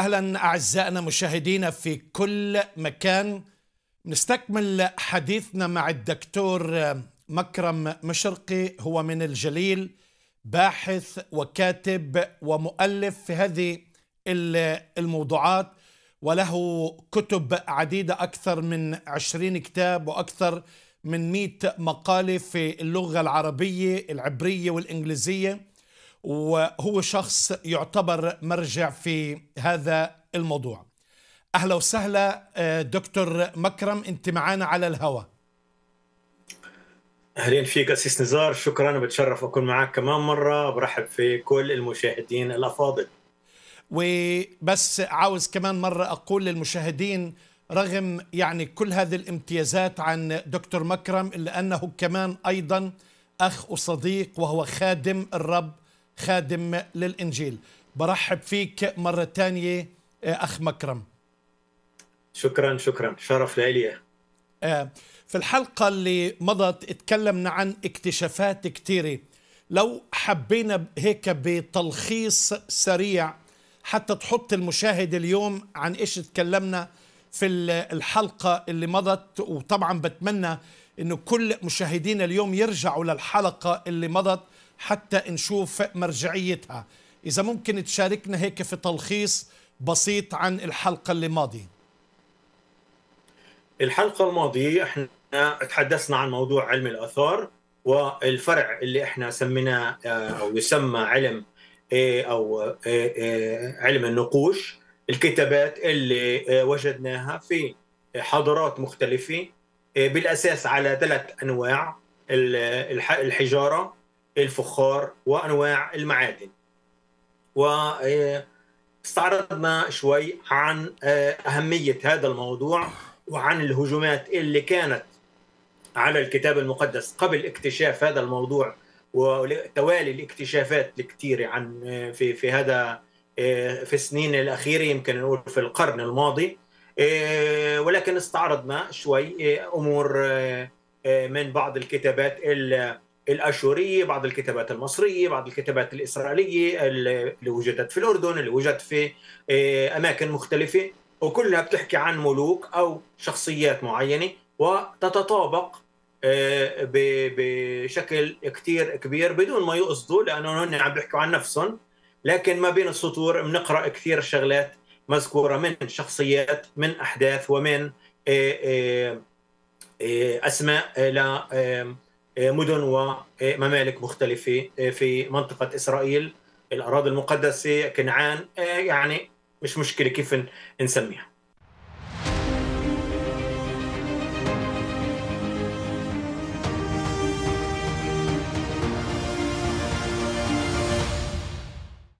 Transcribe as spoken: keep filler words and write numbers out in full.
أهلا أعزائنا مشاهدينا في كل مكان. نستكمل حديثنا مع الدكتور مكرم مشرقي، هو من الجليل، باحث وكاتب ومؤلف في هذه الموضوعات، وله كتب عديدة، أكثر من عشرين كتاب وأكثر من مئة مقالة في اللغة العربية العبرية والإنجليزية، وهو شخص يعتبر مرجع في هذا الموضوع. أهلا وسهلا دكتور مكرم، أنت معنا على الهواء. أهلين فيك أسيس نزار، شكرا، بتشرف أكون معك كمان مرة. برحب في كل المشاهدين الأفاضل، وبس عاوز كمان مرة أقول للمشاهدين رغم يعني كل هذه الامتيازات عن دكتور مكرم، إلا أنه كمان أيضا أخ وصديق، وهو خادم الرب، خادم للإنجيل. برحب فيك مرة تانية أخ مكرم. شكرا شكرا، شرف لي. في الحلقة اللي مضت اتكلمنا عن اكتشافات كتيرة، لو حبينا هيك بتلخيص سريع حتى تحط المشاهد اليوم عن ايش اتكلمنا في الحلقة اللي مضت. وطبعا بتمنى انه كل مشاهدين اليوم يرجعوا للحلقة اللي مضت حتى نشوف مرجعيتها. إذا ممكن تشاركنا هيك في تلخيص بسيط عن الحلقة اللي ماضية. الحلقة الماضية احنا تحدثنا عن موضوع علم الآثار والفرع اللي احنا سميناه أو يسمى علم أو علم النقوش، الكتابات اللي وجدناها في حضارات مختلفة بالأساس على ثلاث أنواع: الحجارة، الفخار، وأنواع المعادن. واستعرضنا شوي عن أهمية هذا الموضوع وعن الهجمات اللي كانت على الكتاب المقدس قبل اكتشاف هذا الموضوع، وتوالي الاكتشافات الكثيرة عن في في هذا في السنين الأخيرة، يمكن نقول في القرن الماضي. ولكن استعرضنا شوي أمور من بعض الكتابات اللي الاشوريه، بعض الكتابات المصريه، بعض الكتابات الاسرائيليه اللي وجدت في الاردن، اللي وجدت في اماكن مختلفه، وكلها بتحكي عن ملوك او شخصيات معينه وتتطابق بشكل كثير كبير بدون ما يقصدوا، لانه هن عم بيحكوا عن نفسهم. لكن ما بين السطور بنقرا كثير شغلات مذكوره من شخصيات، من احداث، ومن اسماء ل مدن وممالك مختلفة في منطقة إسرائيل، الأراضي المقدسة، كنعان، يعني مش مشكلة كيف نسميها.